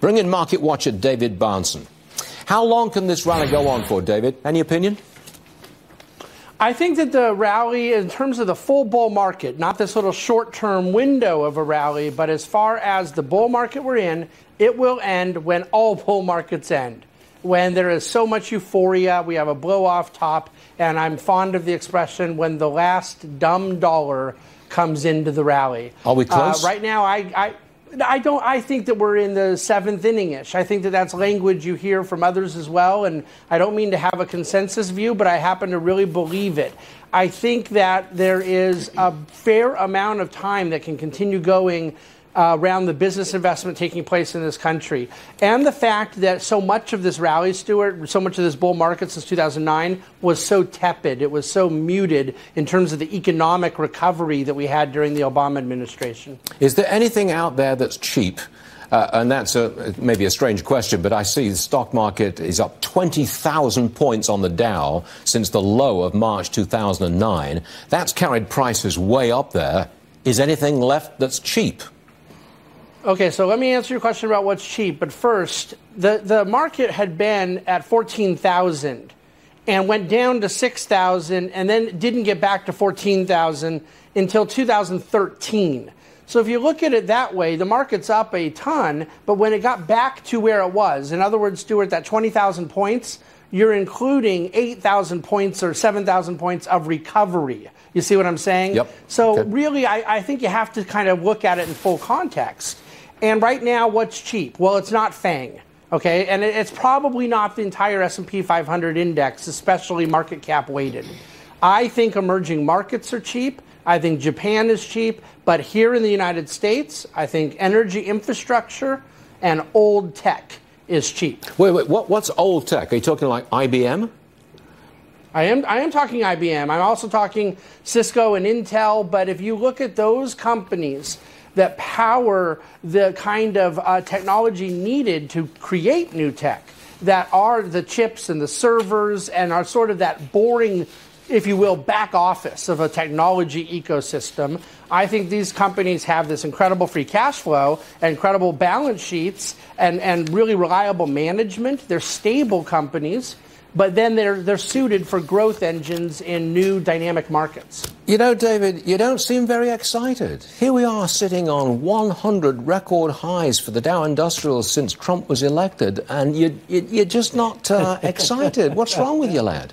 Bring in market watcher David Bahnsen. How long can this rally go on for, David? Any opinion? I think that the rally, in terms of the full bull market, not this little short-term window of a rally, but as far as the bull market we're in, it will end when all bull markets end. When there is so much euphoria, we have a blow-off top, and I'm fond of the expression, when the last dumb dollar comes into the rally. Are we close? Right now, I think that we're in the seventh inning-ish. I think that that's language you hear from others as well, and I don't mean to have a consensus view, but I happen to really believe it. I think that there is a fair amount of time that can continue going around the business investment taking place in this country. And the fact that so much of this rally, Stuart, so much of this bull market since 2009 was so tepid, it was so muted in terms of the economic recovery that we had during the Obama administration. Is there anything out there that's cheap? And that's maybe a strange question, but I see the stock market is up 20,000 points on the Dow since the low of March 2009. That's carried prices way up there. Is anything left that's cheap? Okay, so let me answer your question about what's cheap. But first, the market had been at 14,000 and went down to 6,000 and then didn't get back to 14,000 until 2013. So if you look at it that way, the market's up a ton, but when it got back to where it was, in other words, Stuart, that 20,000 points, you're including 8,000 points or 7,000 points of recovery. You see what I'm saying? Yep. So okay. Really, I think you have to kind of look at it in full context. And right now, what's cheap? Well, it's not FANG, okay? And it's probably not the entire S&P 500 index, especially market cap weighted. I think emerging markets are cheap. I think Japan is cheap. But here in the United States, I think energy infrastructure and old tech is cheap. Wait, what's old tech? Are you talking like IBM? I am talking IBM. I'm also talking Cisco and Intel. But if you look at those companies that power the kind of technology needed to create new tech, that are the chips and the servers and are sort of that boring, if you will, back office of a technology ecosystem, I think these companies have this incredible free cash flow, incredible balance sheets, and really reliable management. They're stable companies. But then they're suited for growth engines in new dynamic markets. You know, David, you don't seem very excited. Here we are sitting on 100 record highs for the Dow Industrials since Trump was elected, and you're just not excited. What's wrong with you, lad?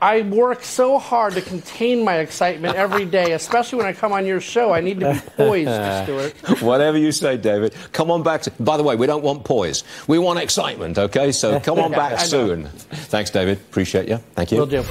I work so hard to contain my excitement every day, especially when I come on your show. I need to be poised, Stuart. Whatever you say, David. Come on back. By the way, we don't want poise. We want excitement, okay? So come on back soon. Thanks, David. Appreciate you. Thank you. Will do.